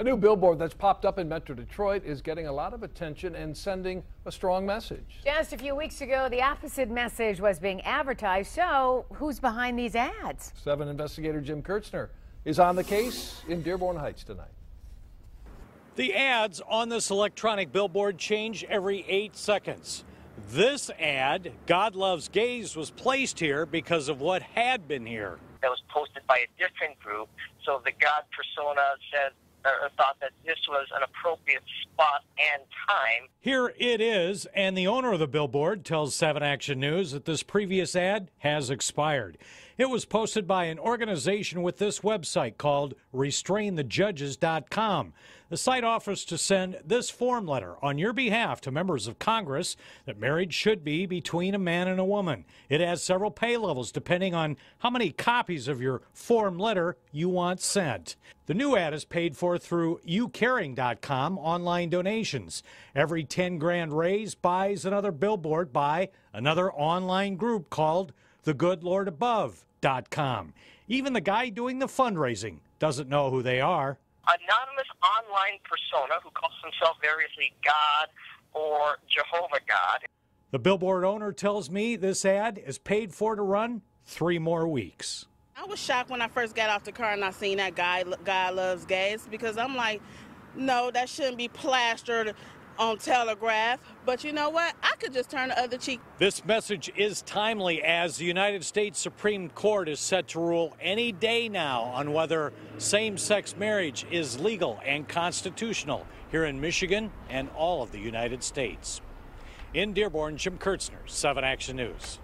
A new billboard that's popped up in Metro Detroit is getting a lot of attention and sending a strong message. Just a few weeks ago, the opposite message was being advertised. So who's behind these ads? Seven investigator Jim Kurtzner is on the case in Dearborn Heights tonight. The ads on this electronic billboard change every 8 seconds. This ad, God Loves Gays, was placed here because of what had been here. That was posted by a different group, so the God persona said, or thought that this was an appropriate spot and time. Here it is, and the owner of the billboard tells 7 Action News that this previous ad has expired. It was posted by an organization with this website called RestrainTheJudges.com. The site offers to send this form letter on your behalf to members of Congress that marriage should be between a man and a woman. It has several pay levels depending on how many copies of your form letter you want sent. The new ad is paid for through YouCaring.com online donations. Every 10 grand raised buys another billboard by another online group called The Good Lord Above.com. Even the guy doing the fundraising doesn't know who they are. Anonymous online persona who calls himself variously God or Jehovah God. The billboard owner tells me this ad is paid for to run 3 more weeks. I was shocked when I first got off the car and I seen that guy, God Loves Gays, because I'm like, no, that shouldn't be plastered on Telegraph, but you know what? I could just turn the other cheek. This message is timely as the United States Supreme Court is set to rule any day now on whether same-sex marriage is legal and constitutional here in Michigan and all of the United States. In Dearborn, Jim Kurtzner, 7 Action News.